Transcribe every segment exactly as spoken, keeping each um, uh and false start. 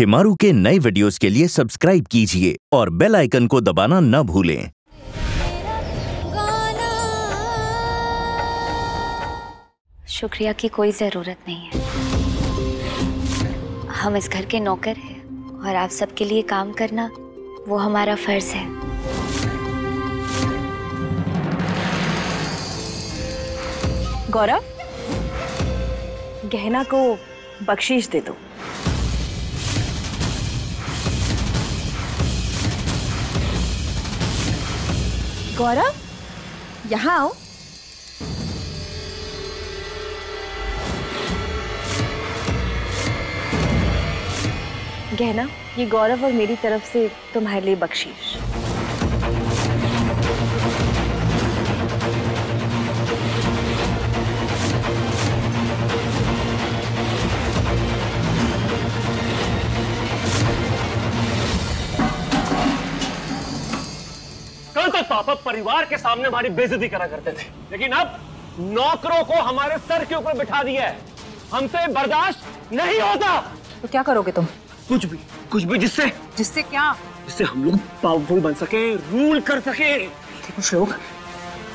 शेमारू के नए वीडियोस के लिए सब्सक्राइब कीजिए और बेल आइकन को दबाना न भूलें। शुक्रिया की कोई जरूरत नहीं है। हम इस घर के नौकर हैं और आप सबके लिए काम करना वो हमारा फर्ज है। गौरव, गहना को बख्शीश दे दो। गौरव, यहाँ आओ। गहना, ये गौरव और मेरी तरफ से तुम्हारे लिए बख्शीश। तो पापा परिवार के सामने हमारी बेइज्जती करा करते थे, लेकिन अब नौकरों को हमारे सर के ऊपर बिठा दिया है। हमसे बर्दाश्त नहीं होता। तो क्या करोगे तुम? कुछ भी, कुछ भी जिससे जिससे क्या जिससे हम लोग पावरफुल बन सके, रूल कर सके। देखो श्लोक,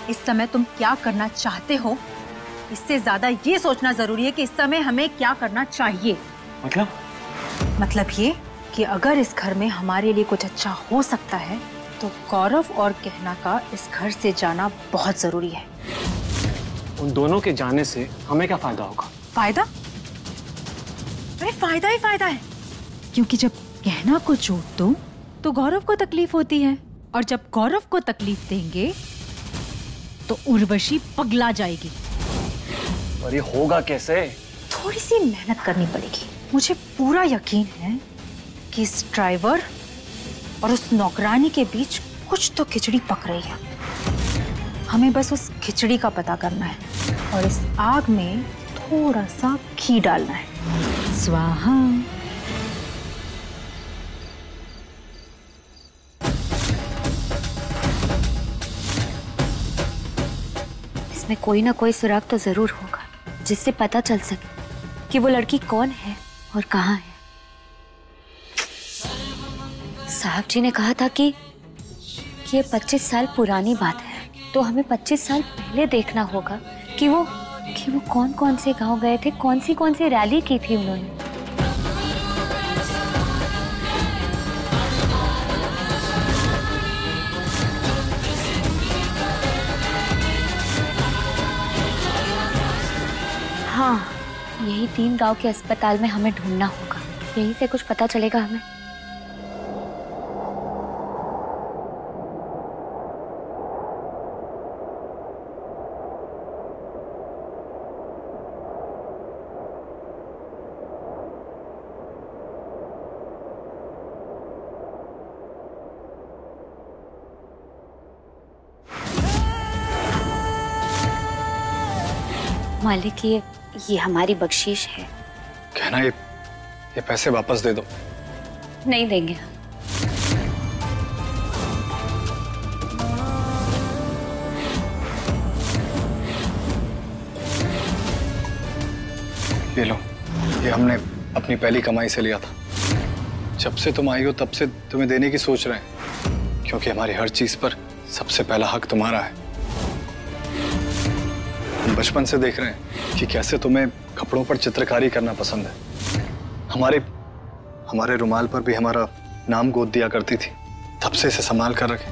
इस समय तुम क्या करना चाहते हो इससे ज्यादा ये सोचना जरूरी है कि इस समय हमें क्या करना चाहिए। मतलब मतलब ये कि अगर इस घर में हमारे लिए कुछ अच्छा हो सकता है तो गौरव और गहना का इस घर से जाना बहुत जरूरी है। उन दोनों के जाने से हमें क्या फायदा होगा? फायदा? अरे फायदा ही फायदा है, क्योंकि जब गहना को चोट दो तो गौरव को तकलीफ होती है, और जब गौरव को तकलीफ देंगे तो उर्वशी पगला जाएगी। पर ये होगा कैसे? थोड़ी सी मेहनत करनी पड़ेगी। मुझे पूरा यकीन है कि इस ड्राइवर और उस नौकरानी के बीच कुछ तो खिचड़ी पक रही है। हमें बस उस खिचड़ी का पता करना है और इस आग में थोड़ा सा घी डालना है। स्वाहा। इसमें कोई ना कोई सुराग तो जरूर होगा जिससे पता चल सके कि वो लड़की कौन है और कहाँ है। साहब जी ने कहा था कि, कि ये पच्चीस साल पुरानी बात है, तो हमें पच्चीस साल पहले देखना होगा कि वो कि वो कौन कौन से गांव गए थे, कौन सी कौन सी रैली की थी उन्होंने। हाँ, यही तीन गांव के अस्पताल में हमें ढूंढना होगा। यही से कुछ पता चलेगा हमें। मालिक, ये ये हमारी बख्शीश है। कहना ये ये पैसे वापस दे दो। नहीं देंगे। ये लो, ये हमने अपनी पहली कमाई से लिया था। जब से तुम आई हो तब से तुम्हें देने की सोच रहे हैं, क्योंकि हमारी हर चीज पर सबसे पहला हक तुम्हारा है। बचपन से देख रहे हैं कि कैसे तुम्हें कपड़ों पर चित्रकारी करना पसंद है। हमारे हमारे रुमाल पर भी हमारा नाम गोद दिया करती थी। तब से इसे संभाल कर रखें।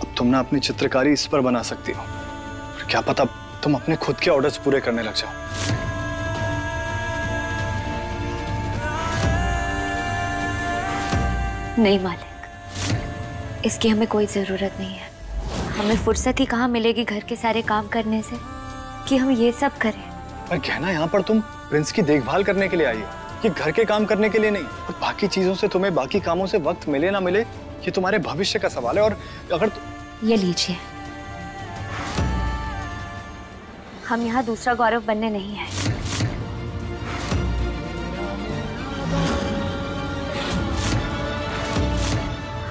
अब तुम ना अपनी चित्रकारी इस पर बना सकती हो, पर क्या पता तुम अपने खुद के ऑर्डर्स पूरे करने लग जाओ। नहीं मालिक, इसकी हमें कोई जरूरत नहीं है। हमें फुर्सत ही कहाँ मिलेगी घर के सारे काम करने से कि हम ये सब करें। पर कहना, यहाँ पर तुम प्रिंस की देखभाल करने के लिए आई हो, ये घर के काम करने के लिए नहीं। और बाकी चीजों से तुम्हें, बाकी कामों से वक्त मिले ना मिले, ये तुम्हारे भविष्य का सवाल है। और अगर तु... ये लीजिए, हम यहाँ दूसरा गौरव बनने नहीं आए।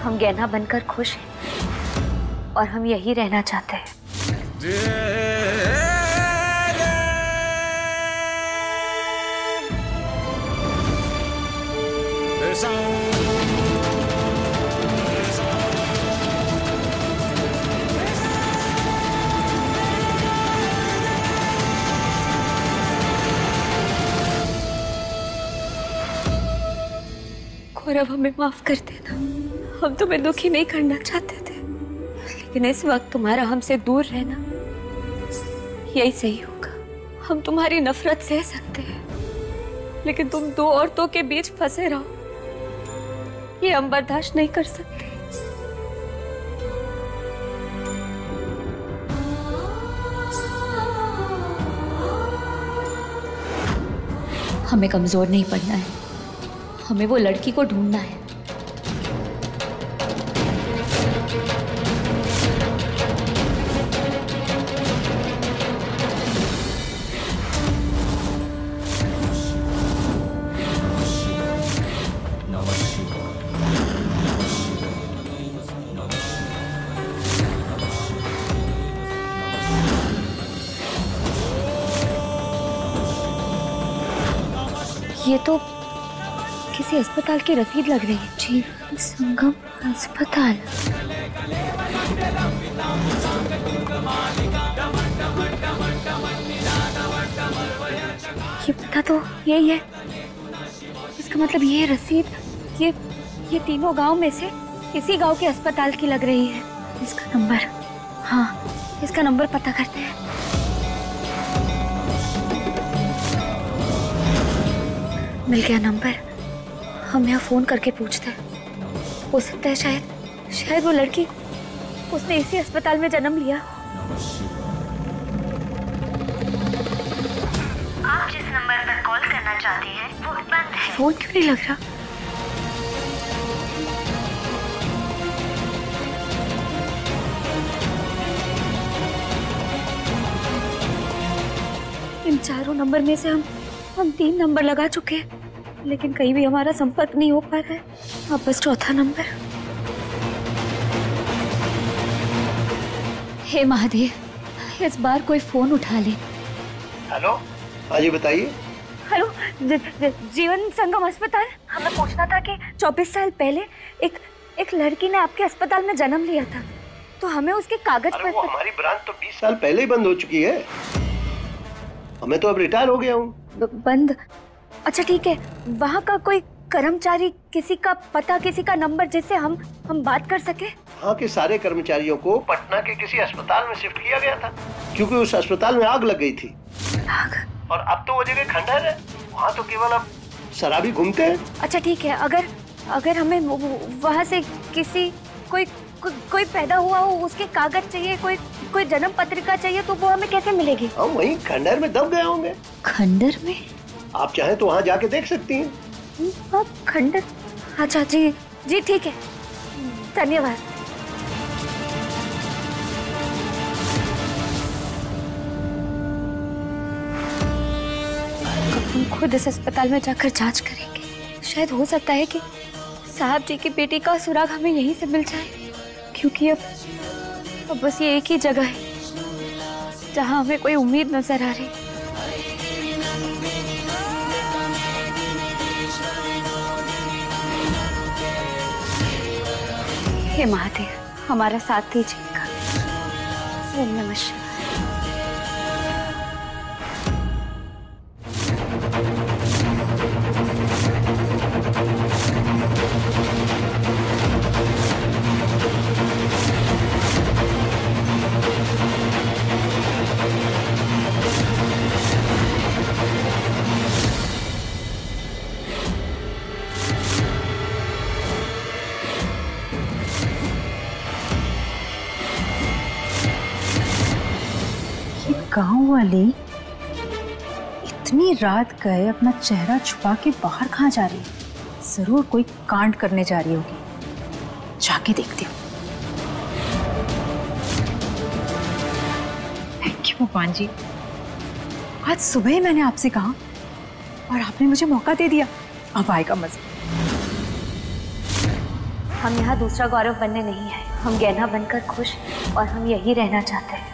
हम गहना बनकर खुश हैं और हम यही रहना चाहते हैं। दे, दे, दे। गौरव, हमें माफ कर देना। हम तुम्हें दुखी नहीं करना चाहते थे, लेकिन इस वक्त तुम्हारा हमसे दूर रहना यही सही होगा। हम तुम्हारी नफरत सह सकते हैं, लेकिन तुम दो औरतों के बीच फंसे रहो, ये हम बर्दाश्त नहीं कर सकते। हमें कमजोर नहीं पड़ना है, हमें वो लड़की को ढूंढना है। ये तो किसी अस्पताल की रसीद लग रही है जी। संगम अस्पताल। ये पता तो यही है। इसका मतलब ये रसीद ये ये तीनों गांव में से इसी गांव के अस्पताल की लग रही है। इसका नंबर, हाँ इसका नंबर पता करते हैं। मिल गया नंबर। हम यहाँ फोन करके पूछते हैं। हो सकता है शायद शायद वो लड़की, उसने इसी अस्पताल में जन्म लिया। आप जिस नंबर पर कॉल करना चाहते हैं वो बंद है। फोन क्यों नहीं लग रहा? इन चारों नंबर में से हम हम तीन नंबर लगा चुके हैं, लेकिन कहीं भी हमारा संपर्क नहीं हो पा रहा है। अब बस चौथा नंबर। हे महादेव, इस बार कोई फोन उठा ले। हेलो, आज बताइए। हेलो, जीवन संगम अस्पताल। हमें पूछना था कि चौबीस साल पहले एक एक लड़की ने आपके अस्पताल में जन्म लिया था, तो हमें उसके कागज पर। वो हमारी ब्रांच तो बीस साल पहले ही बंद हो चुकी है। मैं तो अब रिटायर हो गया हूँ। बंद? अच्छा ठीक है। वहाँ का कोई कर्मचारी, किसी का पता, किसी का नंबर जिससे हम हम बात कर सके? वहाँ के सारे कर्मचारियों को पटना के किसी अस्पताल में शिफ्ट किया गया था, क्योंकि उस अस्पताल में आग लग गई थी। आग? और अब तो वो जगह खंडहर है। वहाँ तो केवल अब शराबी घूमते हैं। अच्छा ठीक है। अगर अगर हमें वहाँ से किसी कोई को, कोई पैदा हुआ हो उसके कागज चाहिए, कोई कोई जन्म पत्रिका चाहिए, तो वो हमें कैसे मिलेगी? हम वहीं खंडहर में दब गए होंगे। खंडहर में? आप चाहे तो वहाँ जाके देख सकती हैं। आप खंडहर? अच्छा जी जी ठीक है, धन्यवाद। हम खुद इस अस्पताल में जाकर जांच करेंगे। शायद हो सकता है कि साहब जी की बेटी का सुराग हमें यहीं से मिल जाए, क्योंकि अब अब बस ये एक ही जगह है जहाँ हमें कोई उम्मीद नजर आ रही। हे महादेव, हमारा साथ दीजिएगा। नमस्कार। गाँव वाले इतनी रात गए अपना चेहरा छुपा के बाहर कहाँ जा रही है? जरूर कोई कांड करने जा रही होगी। जाके देखती हूँ। थैंक यू भगवान जी। आज सुबह ही मैंने आपसे कहा और आपने मुझे मौका दे दिया। अब आएगा मजा। हम यहाँ दूसरा गौरव बनने नहीं आए। हम गहना बनकर खुश, और हम यही रहना चाहते हैं।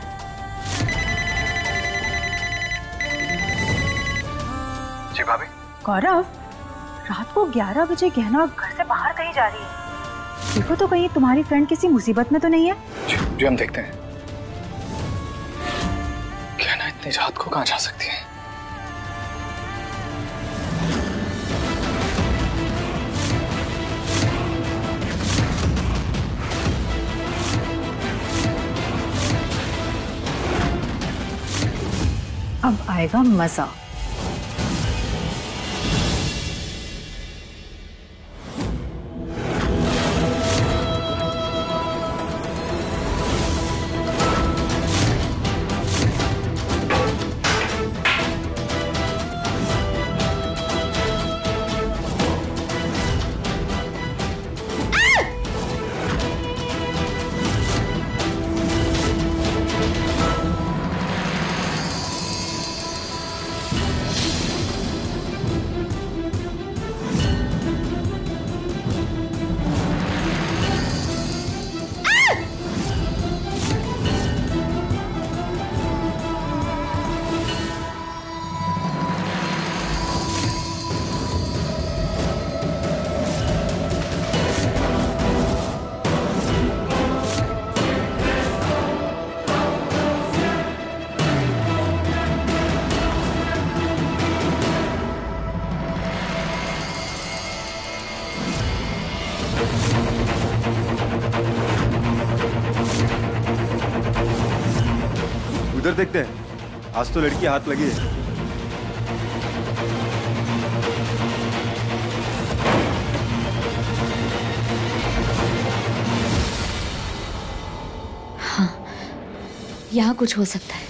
गौरव, रात को ग्यारह बजे गहना घर से बाहर कहीं जा रही है। देखो तो कहीं तुम्हारी फ्रेंड किसी मुसीबत में तो नहीं है। जी, जी हम देखते हैं। गहना इतनी रात को कहाँ जा सकती है? अब आएगा मजा। देखते हैं, आज तो लड़की हाथ लगी है। हाँ, यहाँ कुछ हो सकता है।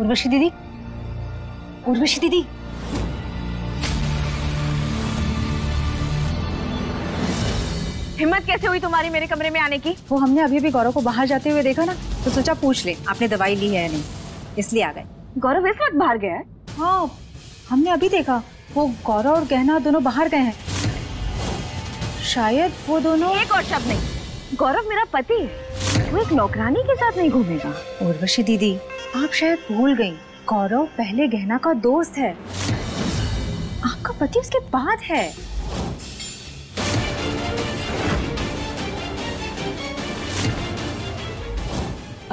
उर्वशी दीदी, उर्वशी दीदी, हिम्मत कैसे हुई तुम्हारी मेरे कमरे में आने की? वो हमने अभी भी गौरव को बाहर जाते हुए देखा ना, तो सोचा पूछ ले आपने दवाई ली है या नहीं, इसलिए आ गए। गौरव इस वक्त बाहर गया है? हाँ, हमने अभी देखा वो गौरव और गहना दोनों बाहर गए हैं। शायद वो दोनों। एक और शब्द नहीं, गौरव मेरा पति है, वो एक नौकरानी के साथ नहीं घूमेगा। उर्वशी दीदी आप शायद भूल गईं, गौरव पहले गहना का दोस्त है, आपका पति उसके बाद है।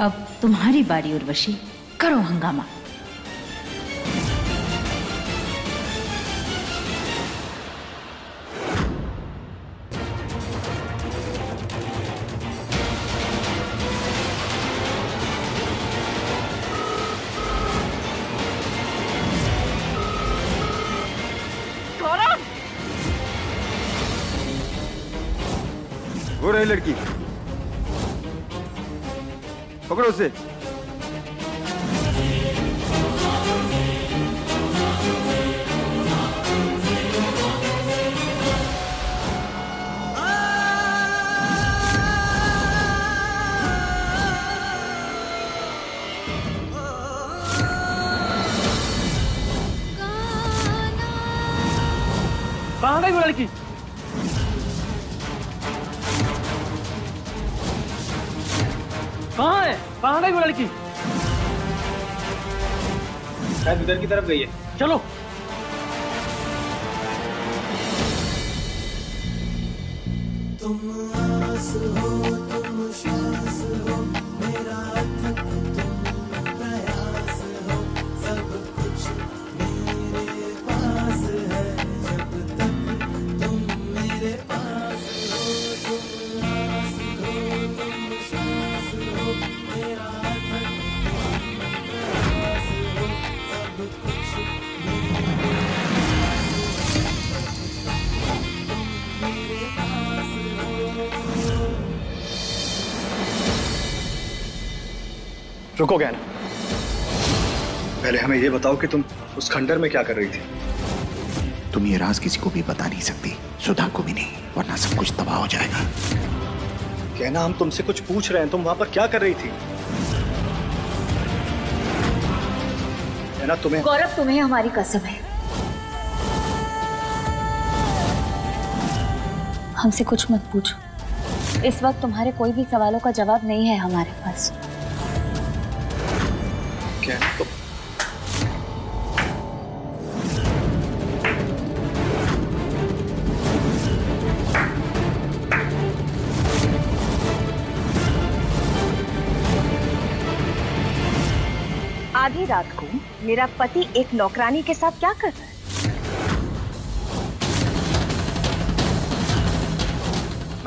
अब तुम्हारी बारी उर्वशी, करो हंगामा। लड़की पकड़ो उसे। कहां गई वो लड़की? कहाँ है? कहाँ गई वो लड़की? शायद उधर की तरफ गई है। चलो। तुम आस हो, तुम श्वास हो, मेरा तक तुम प्रयास हो, सब कुछ मेरे पास है, जब तक तुम मेरे पास हो, तुम आस हो, तुम श्वास मेरा था, मेरा सब कुछ। रुको गहना, पहले हमें यह बताओ कि तुम उस खंडर में क्या कर रही थी? तुम ये राज किसी को भी बता नहीं सकती, सुधा को भी नहीं, वरना सब कुछ तबाह हो जाएगा। गहना, हम तुमसे कुछ पूछ रहे हैं, तुम वहां पर क्या कर रही थी? गहना तुम्हें, गौरव तुम्हें हमारी कसम है, हमसे कुछ मत पूछो। इस वक्त तुम्हारे कोई भी सवालों का जवाब नहीं है हमारे पास। क्या तो? आधी रात को मेरा पति एक नौकरानी के साथ क्या कर रहा है?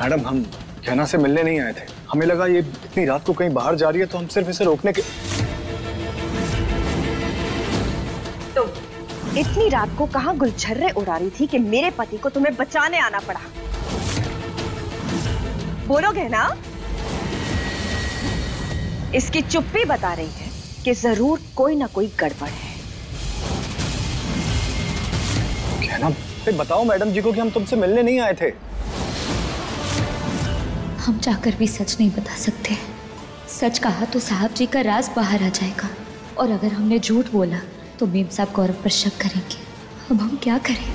मैडम, हम गहना से मिलने नहीं आए थे, हमें लगा ये इतनी रात को कहीं बाहर जा रही है तो हम सिर्फ इसे रोकने के। तो इतनी रात को कहाँ गुलछर्रे उड़ा रही थी कि मेरे पति को तुम्हें बचाने आना पड़ा? बोलो गहना, इसकी चुप्पी बता रही है कि जरूर कोई ना कोई गड़बड़ है। गहना, फिर बताओ मैडम जी को कि हम तुमसे मिलने नहीं आए थे। हम चाहकर भी सच नहीं बता सकते। सच कहा तो साहब जी का राज बाहर आ जाएगा, और अगर हमने झूठ बोला तो मेम साहब गौरव पर शक करेंगे। अब हम क्या करें?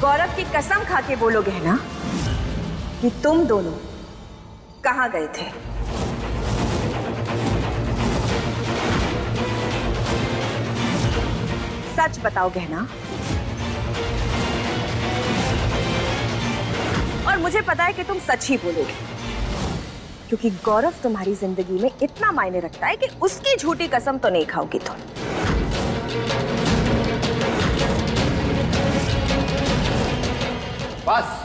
गौरव की कसम खा के बोलो गहना कि तुम दोनों कहाँ गए थे? सच बताओ गहना। और मुझे पता है कि तुम सच ही बोलोगे, क्योंकि गौरव तुम्हारी जिंदगी में इतना मायने रखता है कि उसकी झूठी कसम तो नहीं खाओगी तुम। बस,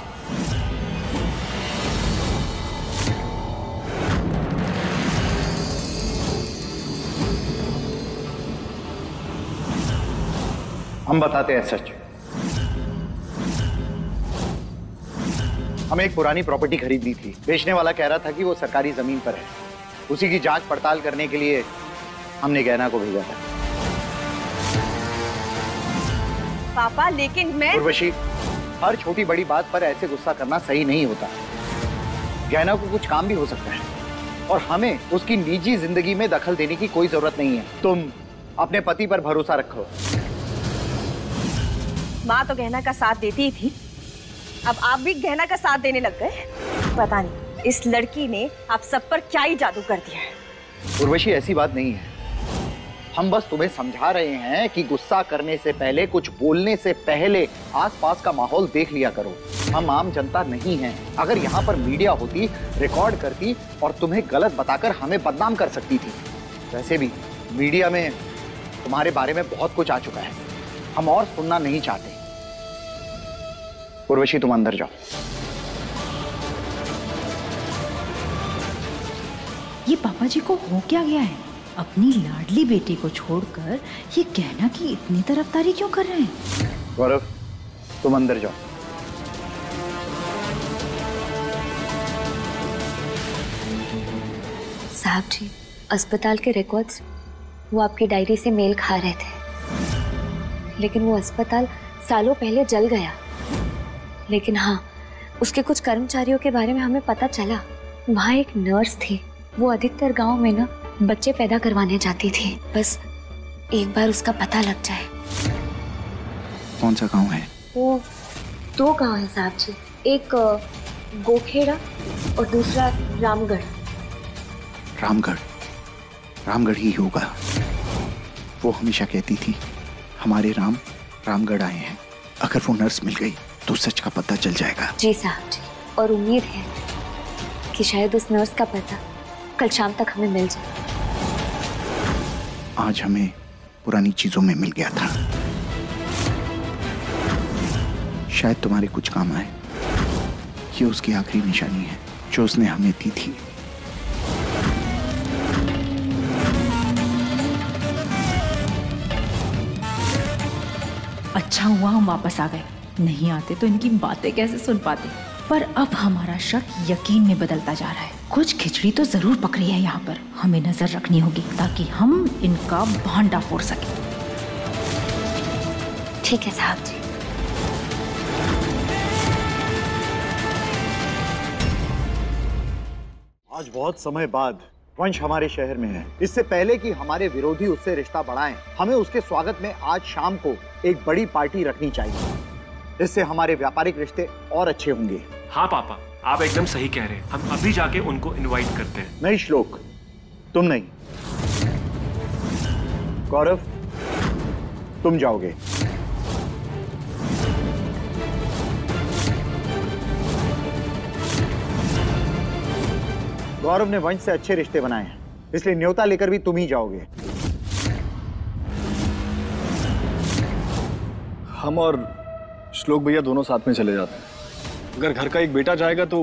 हम बताते हैं सच। हमें एक पुरानी प्रॉपर्टी खरीदनी थी। बेचने वाला कह रहा था कि वो सरकारी जमीन पर है। उसी की जांच पड़ताल करने के लिए हमने गहना को भेजा था। पापा, लेकिन मैं, उर्वशी, हर छोटी बड़ी बात पर ऐसे गुस्सा करना सही नहीं होता। गहना को कुछ काम भी हो सकता है, और हमें उसकी निजी जिंदगी में दखल देने की कोई जरूरत नहीं है। तुम अपने पति पर भरोसा रखो। माँ तो गहना का साथ देती ही थी, अब आप भी गहना का साथ देने लग गए। पता नहीं इस लड़की ने आप सब पर क्या ही जादू कर दिया है। उर्वशी, ऐसी बात नहीं है, हम बस तुम्हें समझा रहे हैं कि गुस्सा करने से पहले, कुछ बोलने से पहले आसपास का माहौल देख लिया करो। हम आम जनता नहीं हैं। अगर यहाँ पर मीडिया होती, रिकॉर्ड करती और तुम्हें गलत बताकर हमें बदनाम कर सकती थी। वैसे भी मीडिया में तुम्हारे बारे में बहुत कुछ आ चुका है, हम और सुनना नहीं चाहते। उर्वशी, तुम अंदर जाओ। ये पापा जी को हो क्या गया है? अपनी लाडली बेटी को छोड़कर ये गहना की इतनी तरफदारी क्यों कर रहे हैं? गौरव, तुम अंदर जाओ। साहब जी, अस्पताल के रिकॉर्ड्स वो आपकी डायरी से मेल खा रहे थे, लेकिन वो अस्पताल सालों पहले जल गया। लेकिन हाँ, उसके कुछ कर्मचारियों के बारे में हमें पता चला। वहाँ एक नर्स थी, वो अधिकतर गांव में ना बच्चे पैदा करवाने जाती थी। बस एक बार उसका पता लग जाए। कौन सा गांव है? वो दो गांव है साहब जी, एक गोखेरा और दूसरा रामगढ़। रामगढ़ रामगढ़ ही होगा। वो हमेशा कहती थी हमारे राम रामगढ़ आए हैं। अगर वो नर्स मिल गई तो सच का पता चल जाएगा। जी साहब जी, और उम्मीद है कि शायद उस नर्स का पता कल शाम तक हमें मिल जाए। आज हमें पुरानी चीजों में मिल गया था, शायद तुम्हारे कुछ काम आए। ये उसकी आखिरी निशानी है जो उसने हमें दी थी। अच्छा हुआ हम वापस आ गए, नहीं आते तो इनकी बातें कैसे सुन पाते। पर अब हमारा शक यकीन में बदलता जा रहा है। कुछ खिचड़ी तो जरूर पकड़ी है यहाँ पर, हमें नजर रखनी होगी ताकि हम इनका भांडा फोड़ सकें। ठीक है साहब जी। आज बहुत समय बाद वंश हमारे शहर में है। इससे पहले कि हमारे विरोधी उससे रिश्ता बढ़ाएं, हमें उसके स्वागत में आज शाम को एक बड़ी पार्टी रखनी चाहिए। इससे हमारे व्यापारिक रिश्ते और अच्छे होंगे। हाँ पापा, आप एकदम सही कह रहे हैं। हम अभी जाके उनको इनवाइट करते हैं। नहीं श्लोक, तुम नहीं। गौरव, तुम जाओगे। गौरव ने वंश से अच्छे रिश्ते बनाए हैं, इसलिए न्योता लेकर भी तुम ही जाओगे। हम और श्लोक भैया दोनों साथ में चले जाते हैं। अगर घर का एक बेटा जाएगा तो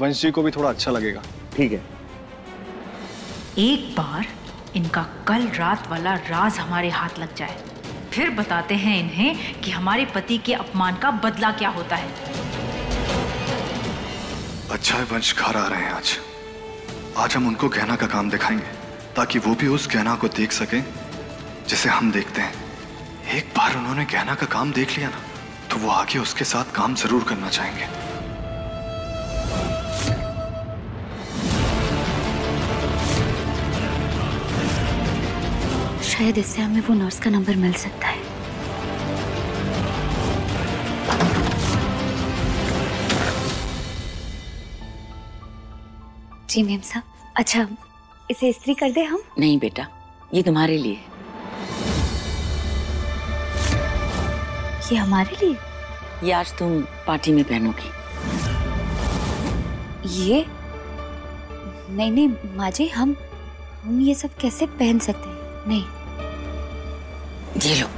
वंश जी को भी थोड़ा अच्छा लगेगा। ठीक है। एक बार इनका कल रात वाला राज हमारे हाथ लग जाए, फिर बताते हैं इन्हें कि हमारे पति के अपमान का बदला क्या होता है। अच्छा है वंश घर आ रहे हैं आज। आज हम उनको गहना का काम दिखाएंगे ताकि वो भी उस गहना को देख सकें जिसे हम देखते हैं। एक बार उन्होंने गहना का काम देख लिया ना तो वो आगे उसके साथ काम जरूर करना चाहेंगे। शायद इससे हमें वो नर्स का नंबर मिल सकता है। जी मैम साहब। अच्छा, इसे इस्त्री कर दे हम? नहीं बेटा, ये तुम्हारे लिए। ये हमारे लिए? ये आज तुम पार्टी में पहनोगी। ये? नहीं नहीं माँ जी, हम हम ये सब कैसे पहन सकते हैं? नहीं, ये लो।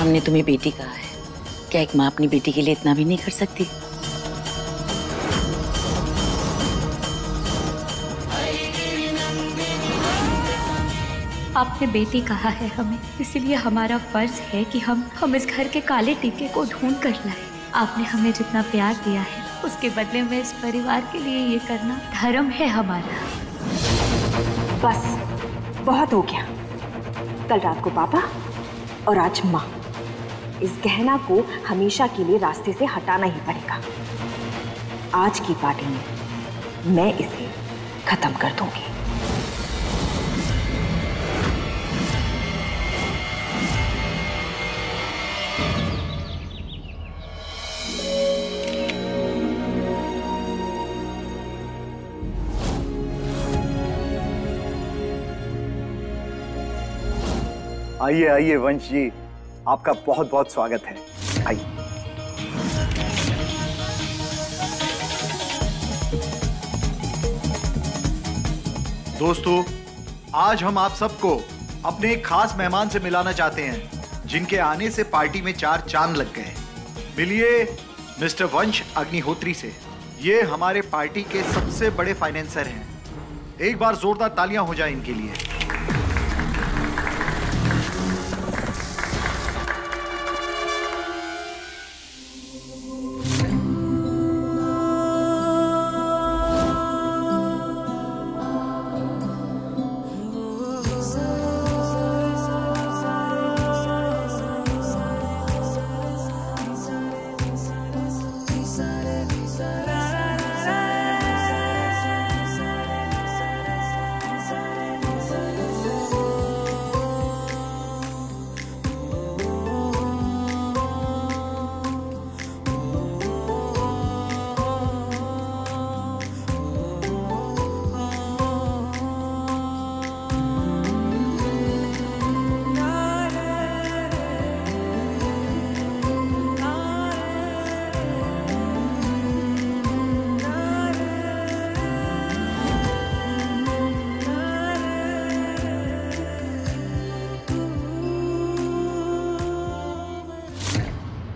हमने तुम्हें बेटी कहा है, क्या एक माँ अपनी बेटी के लिए इतना भी नहीं कर सकती? आपने बेटी कहा है हमें, इसलिए हमारा फर्ज है कि हम हम इस घर के काले टीके को ढूंढ कर लाएं। आपने हमें जितना प्यार दिया है उसके बदले में इस परिवार के लिए ये करना धर्म है हमारा। बस बहुत हो गया। कल रात को पापा और आज माँ, इस गहना को हमेशा के लिए रास्ते से हटाना ही पड़ेगा। आज की पार्टी में मैं इसे खत्म कर दूंगी। आइए आइए वंश जी, आपका बहुत बहुत स्वागत है। आइए। दोस्तों, आज हम आप सबको अपने एक खास मेहमान से मिलाना चाहते हैं जिनके आने से पार्टी में चार चांद लग गए। मिलिए मिस्टर वंश अग्निहोत्री से। ये हमारे पार्टी के सबसे बड़े फाइनेंसर हैं। एक बार जोरदार तालियां हो जाए इनके लिए।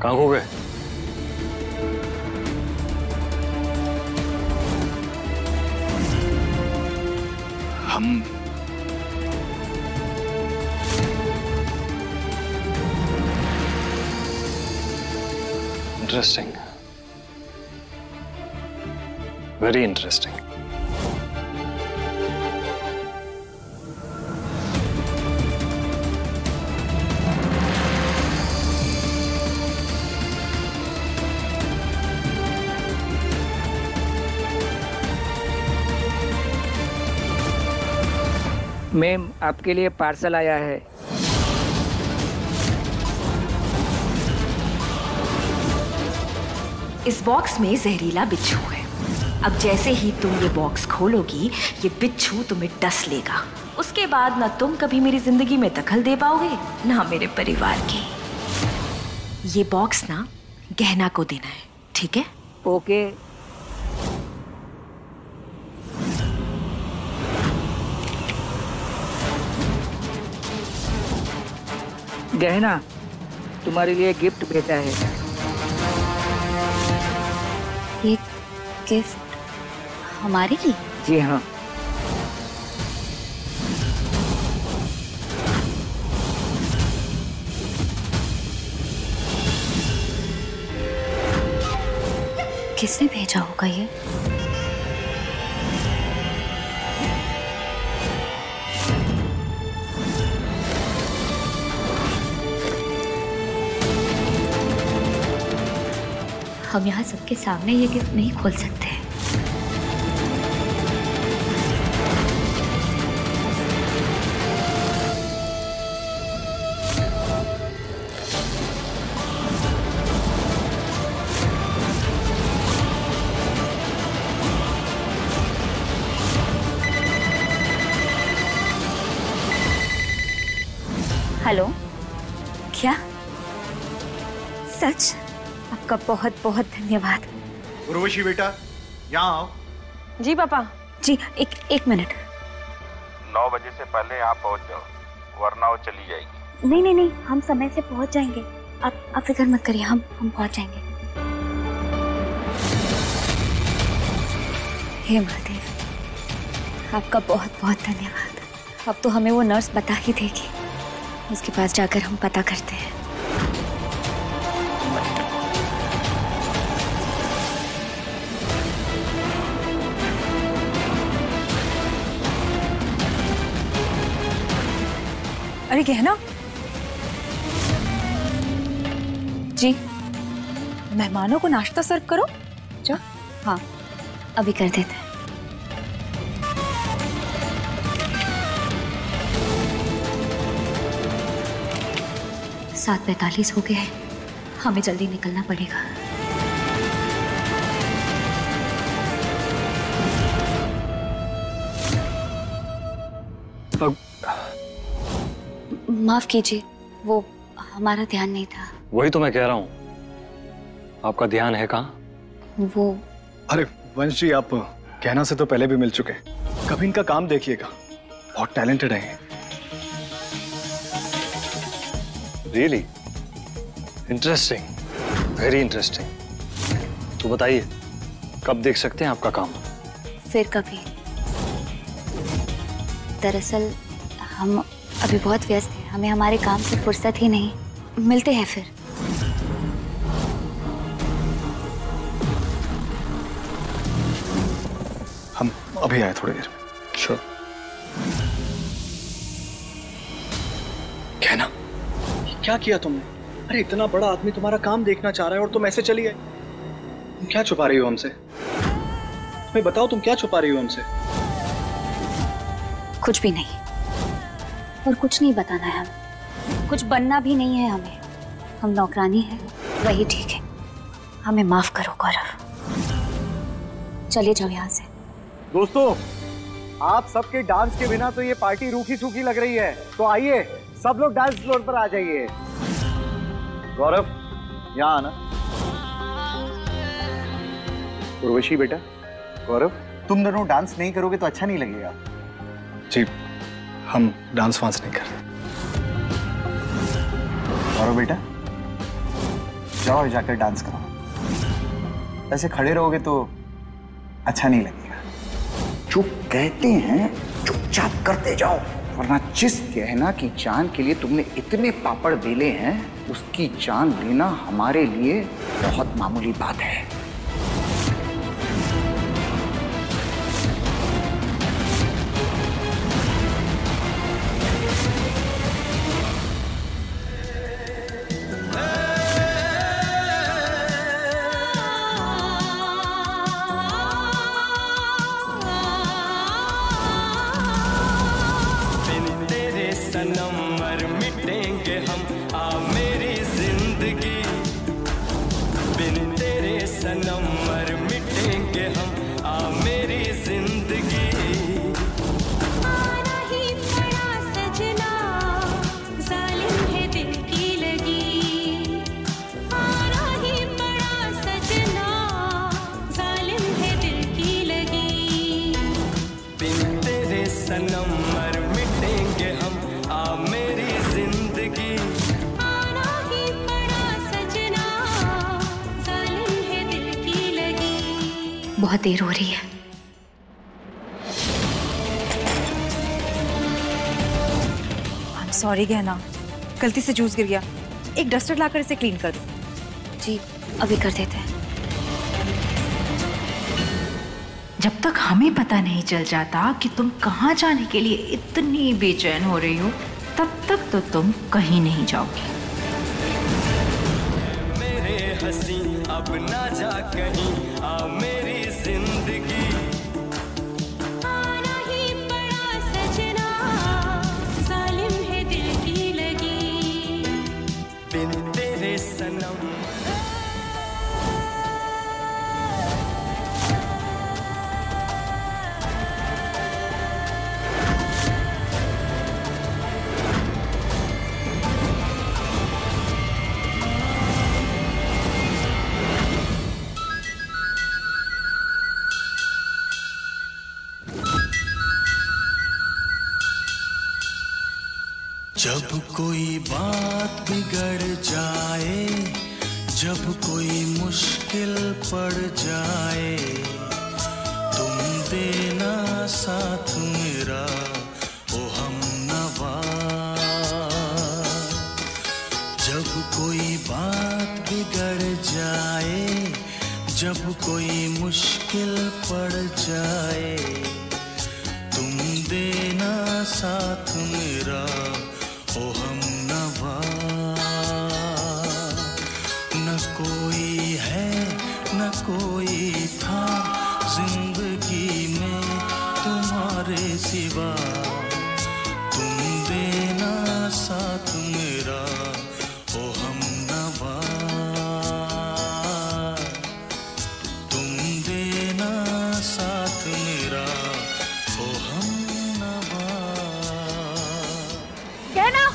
कहाँ हो गए? हम इंटरेस्टिंग, वेरी इंटरेस्टिंग। मैम, आपके लिए पार्सल आया है। इस बॉक्स में जहरीला बिच्छू है। अब जैसे ही तुम ये बॉक्स खोलोगी, ये बिच्छू तुम्हें डस लेगा। उसके बाद ना तुम कभी मेरी जिंदगी में दखल दे पाओगे, ना मेरे परिवार के। ये बॉक्स ना गहना को देना है, ठीक है? ओके। गहना, तुम्हारे लिए गिफ्ट भेजा है। ये गिफ्ट हमारे लिए? जी हाँ। किसने भेजा होगा ये? हम यहाँ सबके सामने ये गिफ्ट नहीं खोल सकते हैं। हेलो, क्या सच? आपका बहुत बहुत धन्यवाद। उर्वशी बेटा, यहाँ आओ। जी पापा। जी, एक एक मिनट। नौ बजे से पहले यहाँ पहुँच जाओ, वरना वो चली जाएगी। नहीं नहीं नहीं, हम समय से पहुँच जाएंगे। आप आप फिक्र मत करिए, हम हम पहुँच जाएंगे। हे महादेव, आपका बहुत बहुत धन्यवाद। अब तो हमें वो नर्स बता ही देगी, उसके पास जाकर हम पता करते हैं। अरे गहना जी, मेहमानों को नाश्ता सर्व करो। चल, हाँ अभी कर देते हैं। सात पैंतालीस हो गए हैं, हमें जल्दी निकलना पड़ेगा। अब माफ कीजिए, वो हमारा ध्यान नहीं था। वही तो मैं कह रहा हूँ, आपका ध्यान है कहाँ? वो अरे वंश जी, आप गहना से तो पहले भी मिल चुके हैं। कभी इनका काम देखिएगा, बहुत टैलेंटेड है। Really interesting, very interesting. तो बताइए, कब देख सकते हैं आपका काम? फिर कभी। दरअसल हम अभी बहुत व्यस्त हैं, हमें हमारे काम से फुर्सत ही नहीं। मिलते हैं फिर। हम अभी आए थोड़ी देर। श्योर। कहना, क्या किया तुमने? अरे इतना बड़ा आदमी तुम्हारा काम देखना चाह रहा है और तुम ऐसे चली आई। तुम क्या छुपा रही हो हमसे? तुम्हें बताओ, तुम क्या छुपा रही हो हमसे? कुछ भी नहीं। और कुछ नहीं बताना है हमें, कुछ बनना भी नहीं है हमें। हम नौकरानी हैं, वही ठीक है। हमें माफ करो गौरव, चले जाओ यहाँ से। दोस्तों, आप सबके डांस के बिना तो ये पार्टी रूखी सूखी लग रही है, तो आइए सब लोग डांस फ्लोर पर आ जाइए। गौरव, यहाँ आना। उर्वशी बेटा, गौरव, तुम दोनों डांस नहीं करोगे तो अच्छा नहीं लगेगा। जी, हम डांस वांस नहीं कर रहे। और बेटा, जाओ जाकर डांस करो, ऐसे खड़े रहोगे तो अच्छा नहीं लगेगा। जो कहते हैं चुपचाप करते जाओ। वरना जिस गहना की जान के लिए तुमने इतने पापड़ बेले हैं, उसकी जान लेना हमारे लिए बहुत मामूली बात है। बहुत देर हो रही है। I'm sorry गहना, गलती से जूस गिर गया। एक डस्टर लाकर इसे क्लीन कर दो। जी अभी कर देते हैं। जब तक हमें पता नहीं चल जाता कि तुम कहाँ जाने के लिए इतनी बेचैन हो रही हो, तब तक तो तुम कहीं नहीं जाओगी। मेरे हंसी अब ना जा कहीं, आ मेरी जिंदगी। आना ही पड़ा सजना, जालिम है दिल की लगी। बिन तेरे सनम। जब कोई बात बिगड़ जाए, जब कोई मुश्किल पड़ जाए, तुम देना साथ मेरा ओ हमनवा। जब कोई बात बिगड़ जाए, जब कोई मुश्किल पड़ जाए, तुम देना साथ मेरा ओ हम नवा। न कोई है न कोई था जिंदगी में तुम्हारे सिवा, तुम देना साथ मेरा ओ हम नवा। तुम देना साथ मेरा ओ हम नवा। गहना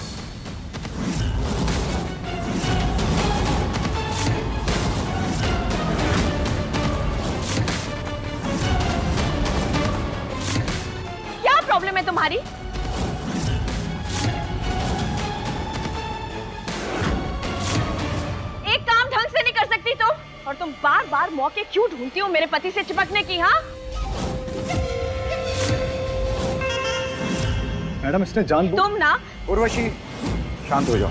प्रॉब्लम है तुम्हारी? एक काम ढंग से नहीं कर सकती तो? और तुम बार बार मौके क्यों ढूंढती हो मेरे पति से चिपकने की? हाँ मैडम, इसने जानबूझ तुम ना उर्वशी शांत हो जाओ।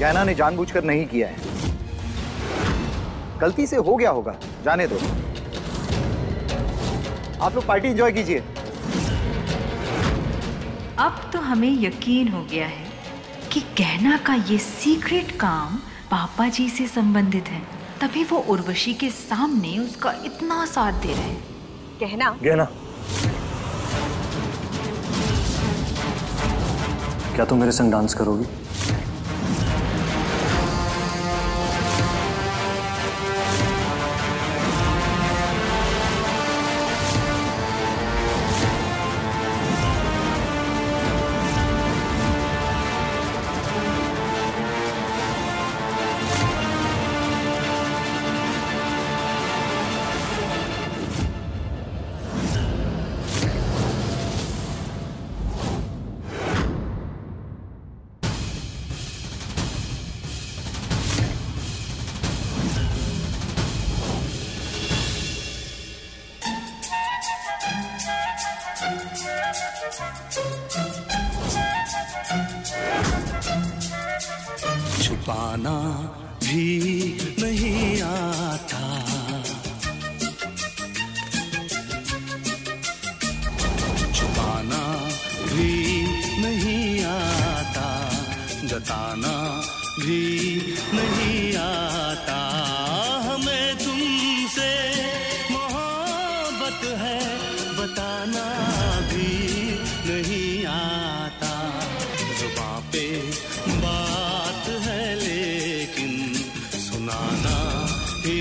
गहना ने जानबूझकर नहीं किया है, गलती से हो गया होगा, जाने दो। आप लोग पार्टी एंजॉय कीजिए। अब तो हमें यकीन हो गया है कि गहना का ये सीक्रेट काम पापा जी से संबंधित है, तभी वो उर्वशी के सामने उसका इतना साथ दे रहे हैं। गहना गहना क्या तुम मेरे संग डांस करोगी? Thank you. छुपाना भी नहीं आता। छुपाना भी नहीं आता, जताना भी नहीं आता। हमें तुमसे मोहब्बत है, बताना भी नहीं आता। जुबां पे बात है लेकिन सुनाना ही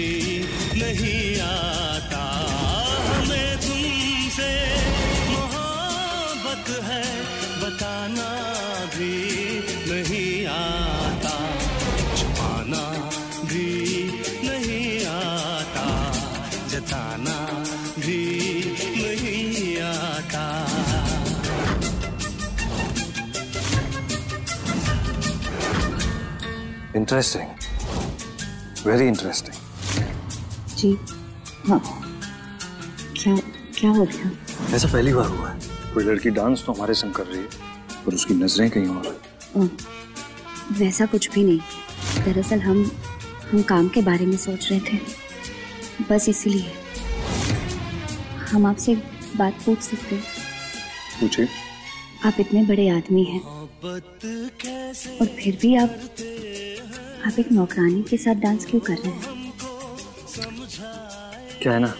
नहीं आता। हमें तुमसे मोहब्बत है, बताना भी नहीं आता। छुपाना भी नहीं आता, जताना भी नहीं आता। Interesting, very interesting. जी, हाँ, क्या क्या हो गया? ऐसा पहली बार हुआ है। कोई लड़की डांस तो हमारे संग कर रही है पर उसकी नजरें कहीं और हैं। वैसा कुछ भी नहीं। दरअसल हम हम काम के बारे में सोच रहे थे, बस इसीलिए। हम आपसे बात पूछ सकते हैं? पूछिए। आप इतने बड़े आदमी हैं और फिर भी आप आप एक नौकरानी के साथ डांस क्यों कर रहे हैं? क्या है ना,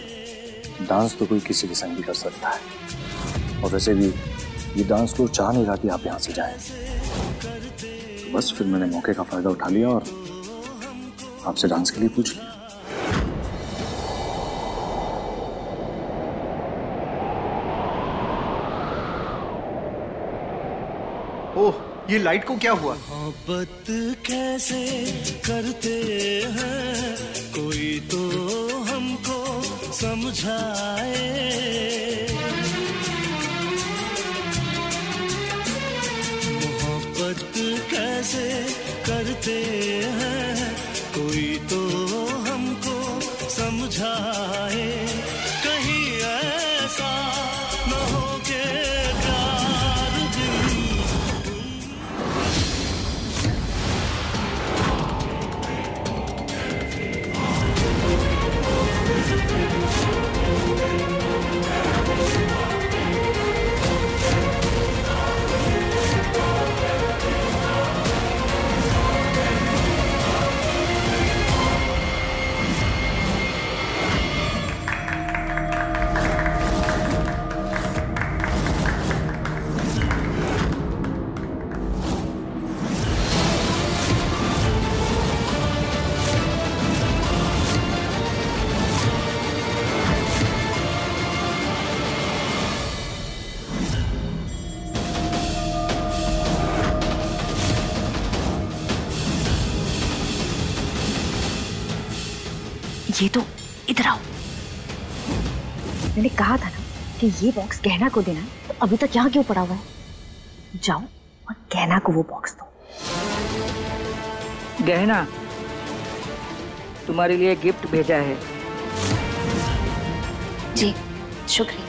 डांस तो कोई किसी के संग भी कर सकता है, और वैसे भी ये डांस को चाह नहीं रहा कि आप यहाँ से जाएं। तो बस फिर मैंने मौके का फायदा उठा लिया और आपसे डांस के लिए पूछ लिया। ओह, ये लाइट को क्या हुआ? मोहब्बत कैसे करते हैं, कोई तो हमको समझाए। मोहब्बत कैसे करते हैं, कोई तो हमको समझाए। कहीं ऐसा न हो के ये तो इधर आओ। मैंने कहा था ना कि ये बॉक्स गहना को देना, तो अभी तक यहाँ क्यों पड़ा हुआ है? जाओ और गहना को वो बॉक्स दो। गहना, तुम्हारे लिए गिफ्ट भेजा है। जी शुक्रिया।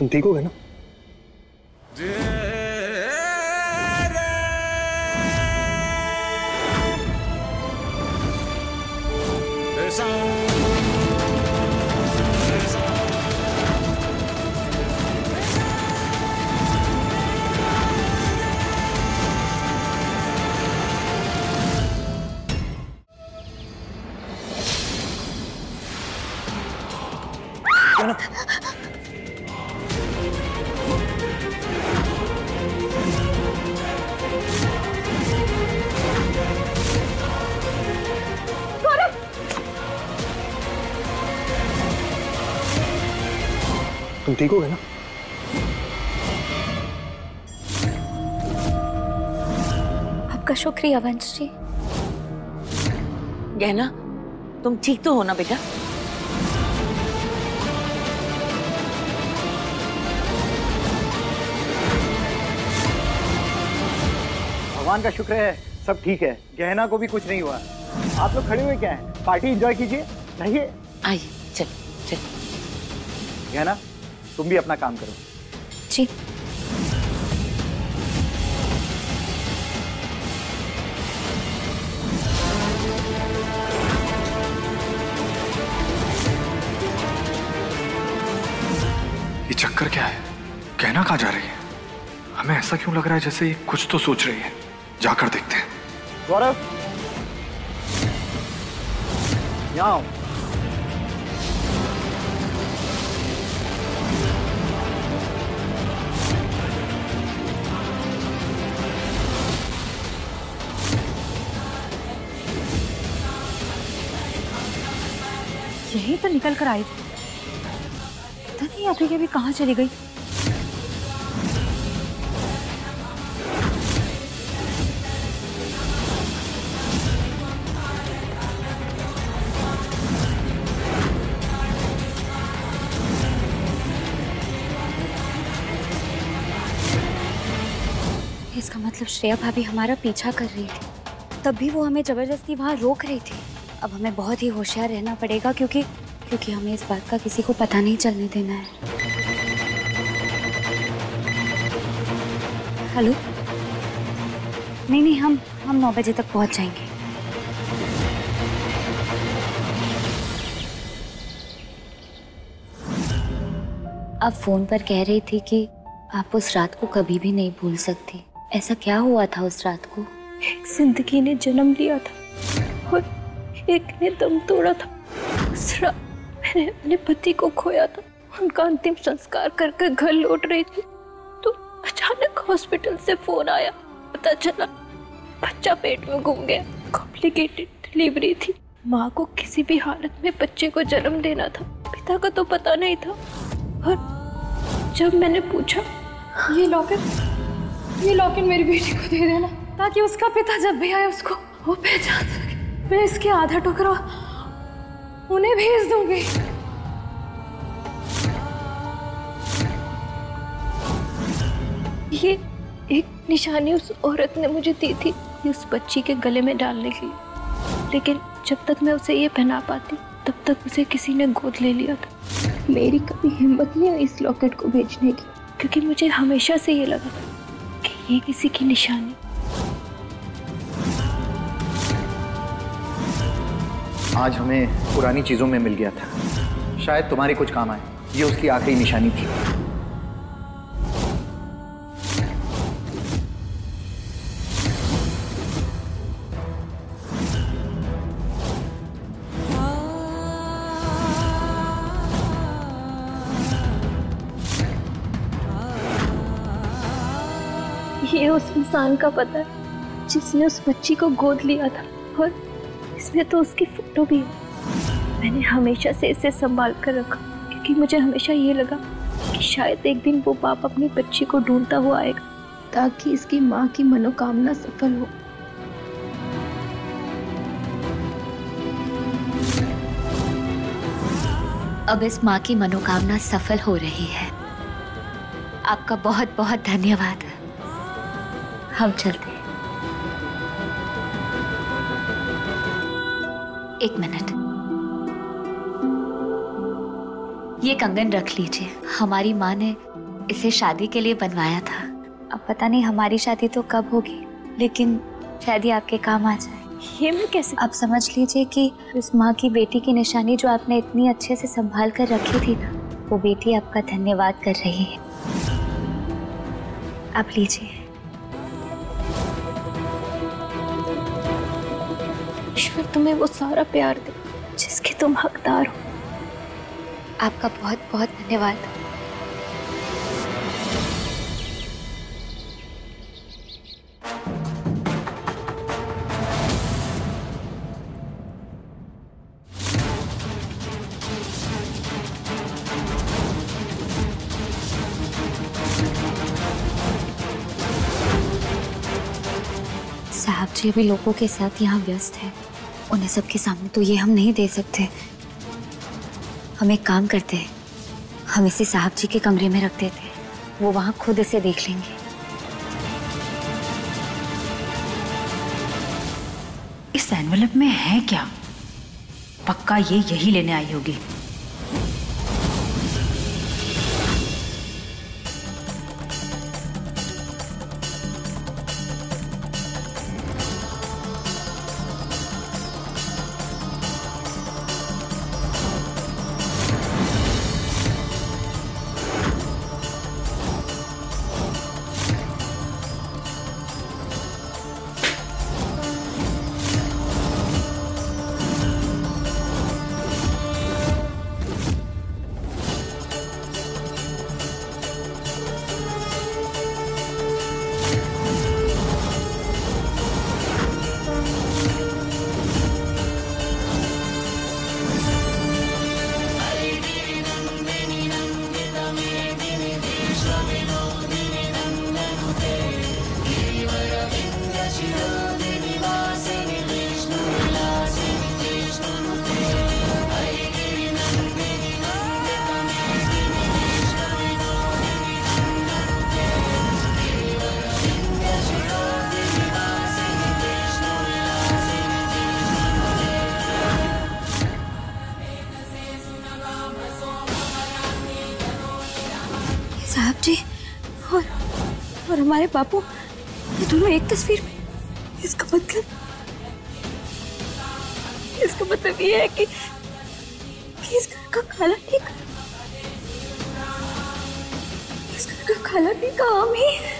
तुम ठीक हो गए ना? तुम ठीक हो गए ना? आपका शुक्रिया वंश जी। गहना, तुम ठीक तो हो ना बेटा? भगवान का शुक्र है, सब ठीक है। गहना को भी कुछ नहीं हुआ। आप लोग खड़े हुए क्या है? पार्टी एंजॉय कीजिए, जाइए। आइए, चल चल। गहना, तुम भी अपना काम करो। जी। ये चक्कर क्या है? गहना कहाँ जा रही है? हमें ऐसा क्यों लग रहा है जैसे ये कुछ तो सोच रही है? जाकर देखते हैं। गौरव, यहाँ आओ। यही तो निकल कर आई थी, पता नहीं अभी अभी कहाँ चली गई। इसका मतलब श्रेया भाभी हमारा पीछा कर रही थी, तब भी वो हमें जबरदस्ती वहाँ रोक रही थी। अब हमें बहुत ही होशियार रहना पड़ेगा, क्योंकि क्योंकि हमें इस बात का किसी को पता नहीं चलने देना है। हेलो, नहीं नहीं हम हम नौ बजे तक पहुंच जाएंगे। आप फोन पर कह रही थी कि आप उस रात को कभी भी नहीं भूल सकती। ऐसा क्या हुआ था उस रात को? एक जिंदगी ने जन्म लिया था और एक ने दम तोड़ा था। दूसरा, मैंने अपने पति को खोया था। उनका अंतिम संस्कार करके घर लौट रही थी तो अचानक हॉस्पिटल से फोन आया। पता चला बच्चा पेट में घूम गया। कॉम्प्लिकेटेड डिलीवरी थी। माँ को किसी भी हालत में बच्चे को जन्म देना था, पिता का तो पता नहीं था। और जब मैंने पूछा, ये लॉकेट ये लॉकेट मेरी बेटी को दे देना ताकि उसका पिता जब भी आए उसको वो पहचान सके। मैं इसके आधा टुकड़ा उन्हें भेज दूंगी। ये एक निशानी उस औरत ने मुझे दी थी, ये उस बच्ची के गले में डालने के लिए। लेकिन जब तक मैं उसे ये पहना पाती तब तक उसे किसी ने गोद ले लिया था। मेरी कभी हिम्मत नहीं हुई इस लॉकेट को भेजने की, क्योंकि मुझे हमेशा से ये लगा था कि ये किसी की निशानी। आज हमें पुरानी चीजों में मिल गया था, शायद तुम्हारे कुछ काम आए। ये उसकी आखिरी निशानी थी। ये उस इंसान का पता है जिसने उस बच्ची को गोद लिया था, और इसमें तो उसकी फोटो भी है। मैंने हमेशा से इसे संभाल कर रखा, क्योंकि मुझे हमेशा ये लगा कि शायद एक दिन वो बाप अपनी बच्ची को ढूंढता हुआ आएगा ताकि इसकी माँ की मनोकामना सफल हो। अब इस माँ की मनोकामना सफल हो रही है। आपका बहुत बहुत धन्यवाद। हम चलते हैं। एक मिनट, ये कंगन रख लीजिए। हमारी माँ ने इसे शादी के लिए बनवाया था। अब पता नहीं हमारी शादी तो कब होगी, लेकिन शायद ये आपके काम आ जाए। ये मैं कैसे? आप समझ लीजिए कि इस माँ की बेटी की निशानी जो आपने इतनी अच्छे से संभाल कर रखी थी ना, वो बेटी आपका धन्यवाद कर रही है। आप लीजिए। ईश्वर तुम्हें वो सारा प्यार दे जिसके तुम हकदार हो। आपका बहुत बहुत धन्यवाद। साहब जी भी लोगों के साथ यहाँ व्यस्त है, उन्हें सबके सामने तो ये हम नहीं दे सकते। हम एक काम करते हैं, हम इसे साहब जी के कमरे में रख देते हैं, वो वहाँ खुद इसे देख लेंगे। इस एनवलप में है क्या? पक्का ये यही लेने आई होगी। हमारे बापू ये दोनों एक तस्वीर में। इसका मतलब इसका मतलब ये है कि, कि इस घर का खाला ठीक इस घर का खाला भी काम ही है।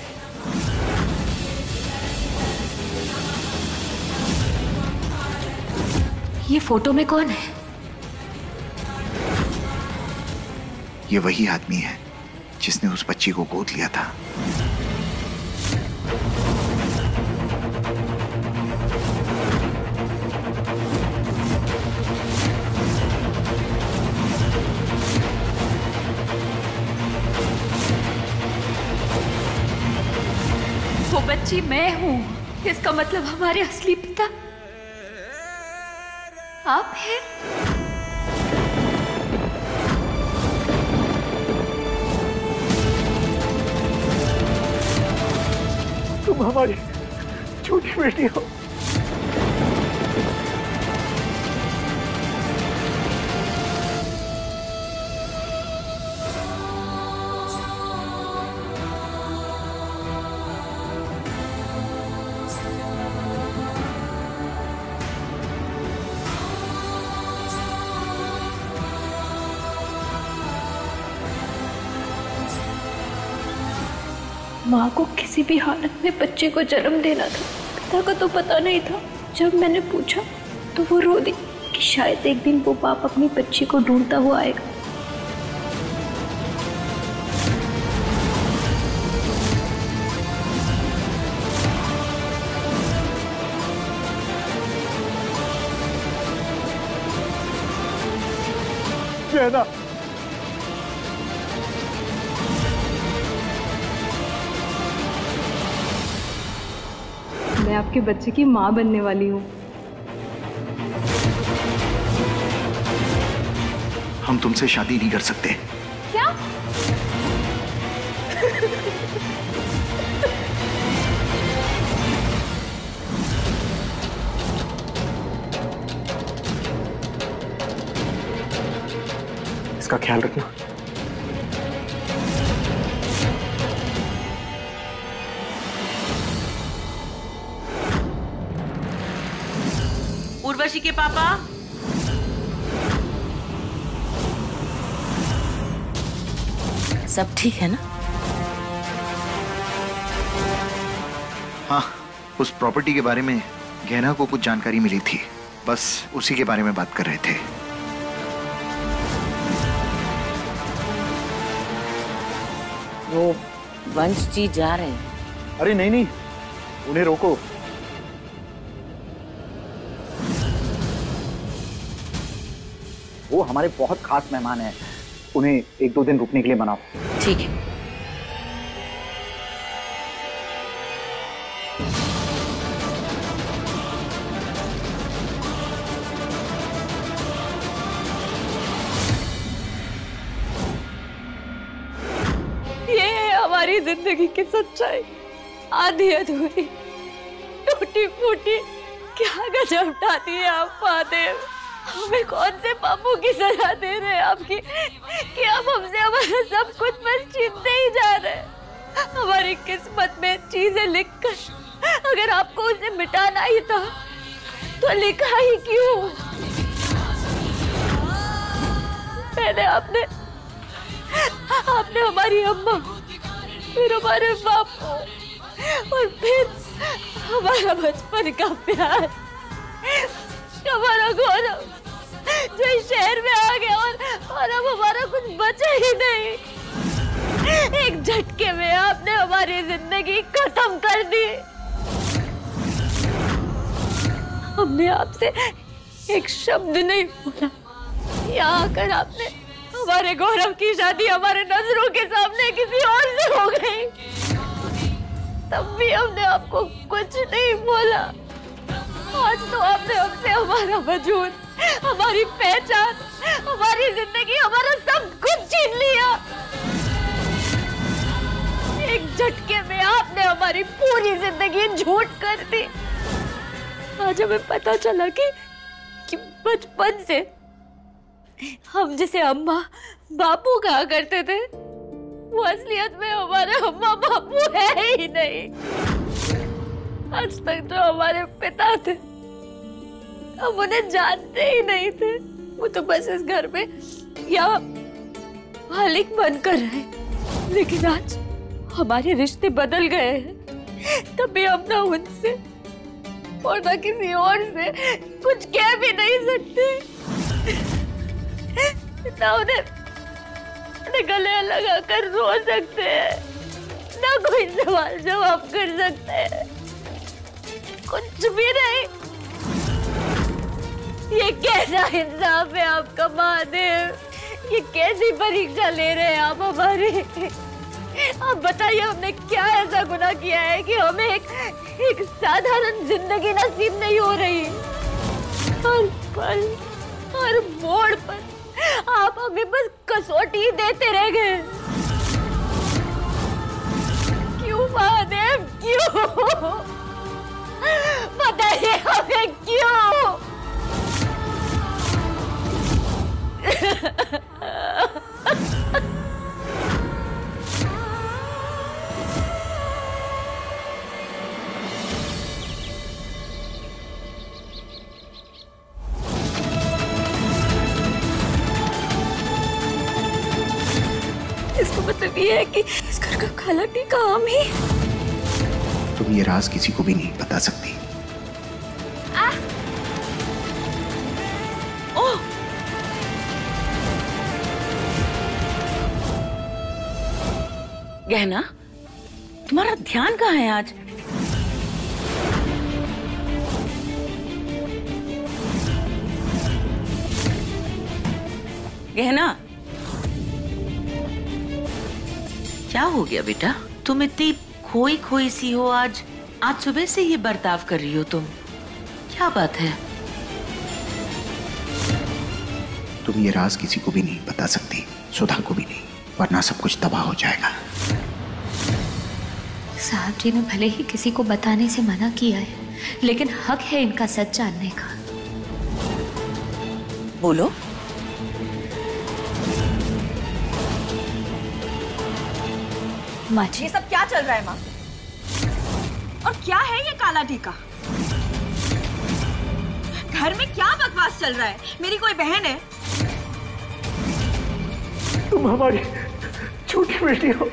ये फोटो में कौन है? ये वही आदमी है जिसने उस बच्ची को गोद लिया था। वो बच्ची मैं हूँ। इसका मतलब हमारे असली पिता आप हैं। तुम हमारी छोटी बेटी हो। माँ को किसी भी हालत में बच्चे को जन्म देना था। पिता को तो पता नहीं था। जब मैंने पूछा तो वो रो दी कि शायद एक दिन वो बाप अपनी बच्ची को ढूंढता हुआ आएगा। गहना मैं आपके बच्चे की माँ बनने वाली हूँ। हम तुमसे शादी नहीं कर सकते। क्या? इसका ख्याल रखना। उर्वशी के पापा? सब ठीक है ना? हाँ, उस प्रॉपर्टी के बारे में गहना को कुछ जानकारी मिली थी, बस उसी के बारे में बात कर रहे थे। वो वंश जी जा रहे हैं। अरे नहीं नहीं, उन्हें रोको। वो हमारे बहुत खास मेहमान हैं, उन्हें एक दो दिन रुकने के लिए मनाओ। ठीक है। ये हमारी जिंदगी की सच्चाई, आधी अधूरी, टूटी फूटी, क्या गजब ढाती है आप महादेव। हमें कौन से पापों की सजा दे रहे हैं आपकी कि आप हमसे हमारा सब कुछ बस छीनते ही जा रहे हैं। हमारी किस्मत में चीजें लिखकर, अगर आपको उसे मिटाना ही था तो लिखा ही क्यों? पहले आपने आपने हमारी अम्मा, फिर हमारे बापू, और फिर हमारा बचपन का प्यार, हमारा गौरव जो इस शहर में आ गया, और, और अब हमारा कुछ बचा ही नहीं। एक झटके में आपने हमारी जिंदगी खत्म कर दी। हमने आपसे एक शब्द नहीं बोला, यहाँ आकर आपने हमारे गौरव की शादी हमारे नजरों के सामने किसी और से हो गई, तब भी हमने आपको कुछ नहीं बोला। आज तो आपने हमसे हमारा वजूद, हमारी पहचान, हमारी जिंदगी, हमारा सब कुछ छीन लिया। एक झटके में आपने हमारी पूरी जिंदगी झूठ कर दी। आज हमें पता चला कि कि बचपन से हम जैसे अम्मा बापू कहा करते थे, वो असलियत में हमारा अम्मा बापू है ही नहीं। आज तक जो हमारे पिता थे, हम उन्हें जानते ही नहीं थे। वो तो बस इस घर में या मालिक बनकर रहे, लेकिन आज हमारे रिश्ते बदल गए हैं, तभी हम ना उनसे और ना किसी और से कुछ कह भी नहीं सकते, ना उन्हें गले लगाकर रो सकते हैं, ना कोई सवाल जवाब कर सकते हैं, कुछ भी नहीं। ये कैसा इंसाफ है आपका महादेव? ये कैसी परीक्षा ले रहे हैं आप हमारे? आप बताइए, हमने क्या ऐसा गुनाह किया है कि हमें एक, एक साधारण जिंदगी नसीब नहीं हो रही? हर पल, हर मोड़ पर आप हमें बस कसौटी देते रह गए। क्यों महादेव, क्यों? बताइए हमें क्यों? इसका मतलब ये है कि इस घर का खाला टीका हम ही। तुम ये राज किसी को भी नहीं बता सकती। आ! ओ! गहना, तुम्हारा ध्यान कहाँ है आज? गहना, क्या हो गया बेटा? तुम इतनी खोई खोई सी हो आज आज सुबह से ये बर्ताव कर रही हो तुम, क्या बात है? तुम ये राज किसी को भी नहीं बता सकती, सुधा को भी नहीं, वरना सब कुछ तबाह हो जाएगा। साहब जी ने भले ही किसी को बताने से मना किया है, लेकिन हक है इनका सच जानने का। बोलो। माँ जी, ये सब क्या चल रहा है माँ? और क्या है ये काला टीका? घर में क्या बकवास चल रहा है? मेरी कोई बहन है? तुम हमारी छोटी बेटी हो।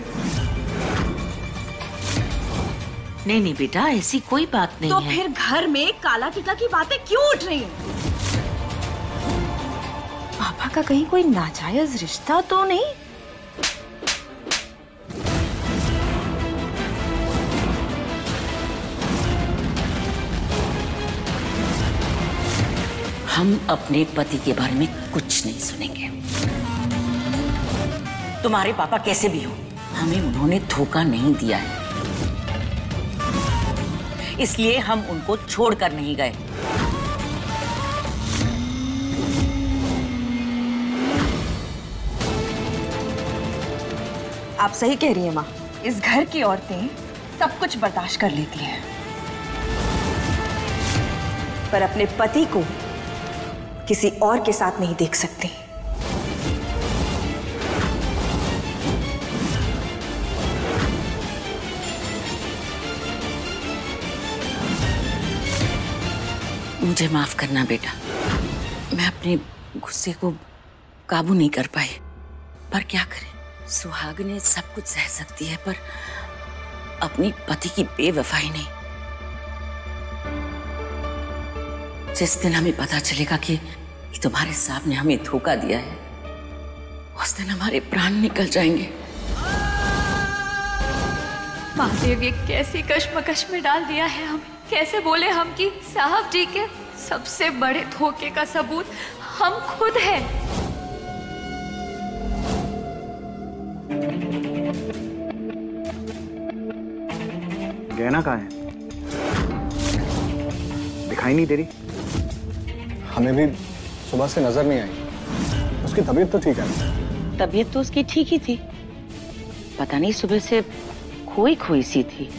नहीं नहीं बेटा, ऐसी कोई बात नहीं तो है। फिर घर में काला टीका की बातें क्यों उठ रही हैं? पापा का कहीं कोई नाजायज रिश्ता तो नहीं? हम अपने पति के बारे में कुछ नहीं सुनेंगे। तुम्हारे पापा कैसे भी हो, हमें उन्होंने धोखा नहीं दिया है, इसलिए हम उनको छोड़कर नहीं गए। आप सही कह रही हैं माँ, इस घर की औरतें सब कुछ बर्दाश्त कर लेती हैं, पर अपने पति को किसी और के साथ नहीं देख सकती। मुझे माफ करना बेटा, मैं अपने गुस्से को काबू नहीं कर पाई, पर क्या करें, सुहागने सब कुछ सह सकती है पर अपनी पति की बेवफाई नहीं। जिस दिन हमें पता चलेगा कि तुम्हारे साहब ने हमें धोखा दिया है, उस दिन हमारे प्राण निकल जाएंगे। महादेव, ये कैसी कश्मकश में डाल दिया है हमें। कैसे बोले हम कि साहब जी के सबसे बड़े धोखे का सबूत हम खुद हैं। गहना कहाँ है? दिखाई नहीं दे रही। हमें भी सुबह से नजर नहीं आई। उसकी तबीयत तो ठीक है? तबीयत तो उसकी ठीक ही थी, पता नहीं सुबह से खोई खोई सी थी,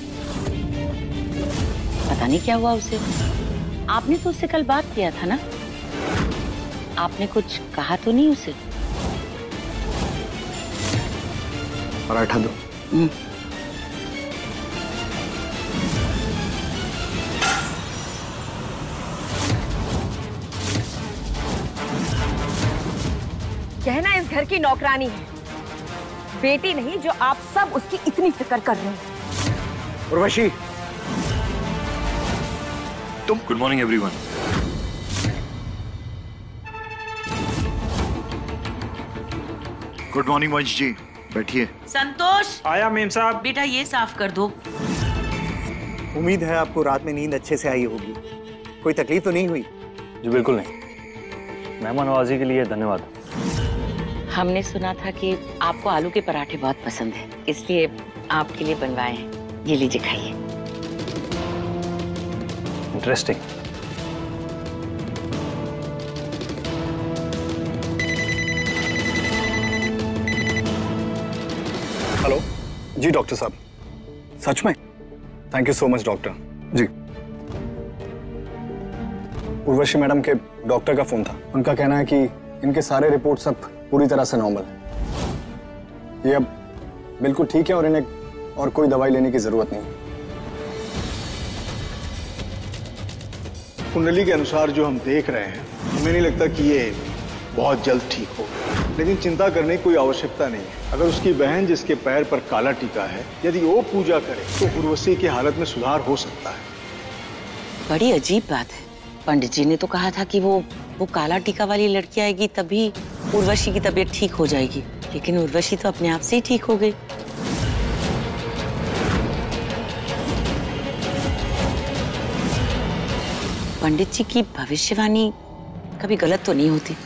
पता नहीं क्या हुआ उसे। आपने तो उससे कल बात किया था ना, आपने कुछ कहा तो नहीं उसे? पराठा दो। गहना इस घर की नौकरानी है, बेटी नहीं, जो आप सब उसकी इतनी फिक्र कर रहे हैं। उर्वशी, तुम। Good morning everyone. Good morning Vansh ji, बैठिए। संतोष। आया मेम साहब। बेटा ये साफ कर दो। उम्मीद है आपको रात में नींद अच्छे से आई होगी, कोई तकलीफ तो नहीं हुई? जी बिल्कुल नहीं, मेहमान नवाजी के लिए धन्यवाद। हमने सुना था कि आपको आलू के पराठे बहुत पसंद है, इसलिए आपके लिए बनवाए हैं, ये लीजिए खाइए। इंटरेस्टिंग। हेलो जी डॉक्टर साहब, सच में thank you so much doctor ji. Urvashi madam के डॉक्टर का फोन था, उनका कहना है कि इनके सारे रिपोर्ट सब पूरी तरह से नॉर्मल है, ये अब बिल्कुल ठीक है और इन्हें और कोई दवाई लेने की जरूरत नहीं। कुंडली के अनुसार जो हम देख रहे हैं, हमें नहीं लगता कि ये बहुत जल्द ठीक हो, लेकिन चिंता करने की कोई आवश्यकता नहीं है। अगर उसकी बहन जिसके पैर पर काला टीका है, यदि वो पूजा करे तो उर्वशी की हालत में सुधार हो सकता है। बड़ी अजीब बात है, पंडित जी ने तो कहा था कि वो वो काला टीका वाली लड़की आएगी तभी उर्वशी की तबीयत ठीक हो जाएगी, लेकिन उर्वशी तो अपने आप से ही ठीक हो गई। पंडित जी की भविष्यवाणी कभी गलत तो नहीं होती।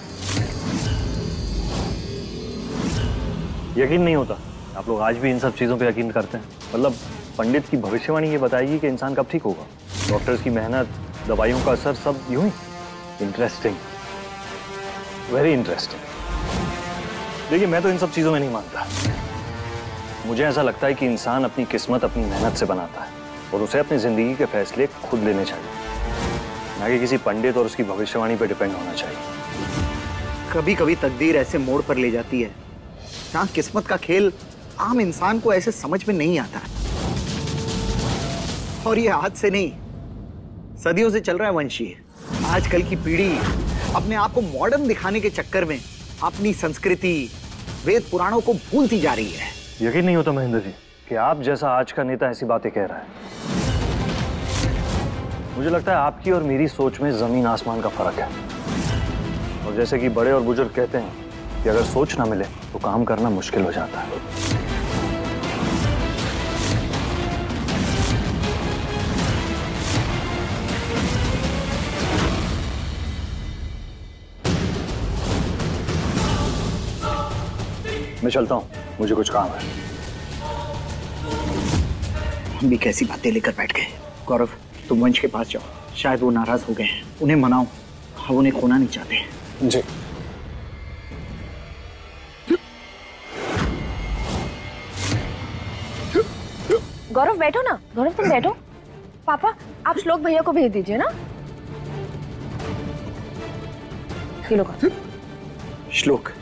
यकीन नहीं होता। आप लोग आज भी इन सब चीज़ों पे यकीन करते हैं? मतलब पंडित की भविष्यवाणी ये बताएगी कि इंसान कब ठीक होगा? डॉक्टर्स की मेहनत, दवाइयों का असर, सब यूं ही? Interesting, very interesting. देखिए मैं तो इन सब चीज़ों में नहीं मानता। मुझे ऐसा लगता है कि इंसान अपनी किस्मत अपनी मेहनत से बनाता है और उसे अपनी ज़िंदगी के फैसले खुद लेने चाहिए, ना कि किसी पंडित और उसकी भविष्यवाणी पर डिपेंड होना चाहिए। कभी कभी तकदीर ऐसे मोड़ पर ले जाती है ना, किस्मत का खेल आम इंसान को ऐसे समझ में नहीं आता, और ये आज से नहीं सदियों से चल रहा है वंशी। आजकल की पीढ़ी अपने आप को मॉडर्न दिखाने के चक्कर में अपनी संस्कृति, वेद पुराणों को भूलती जा रही है। यकीन नहीं होता महेंद्र जी कि आप जैसा आज का नेता ऐसी बातें कह रहा है। मुझे लगता है आपकी और मेरी सोच में जमीन आसमान का फर्क है। और जैसे कि बड़े और बुजुर्ग कहते हैं कि अगर सोच ना मिले तो काम करना मुश्किल हो जाता है। मैं चलता हूँ, मुझे कुछ काम है। हम भी कैसी बातें लेकर बैठ गए। गौरव, तुम वंश के पास जाओ, शायद वो नाराज हो गए हैं। उन्हें मनाओ, हम उन्हें खोना नहीं चाहते। जी। गौरव बैठो ना, गौरव तुम बैठो। पापा, आप श्लोक भैया को भेज दीजिए ना। श्लोक,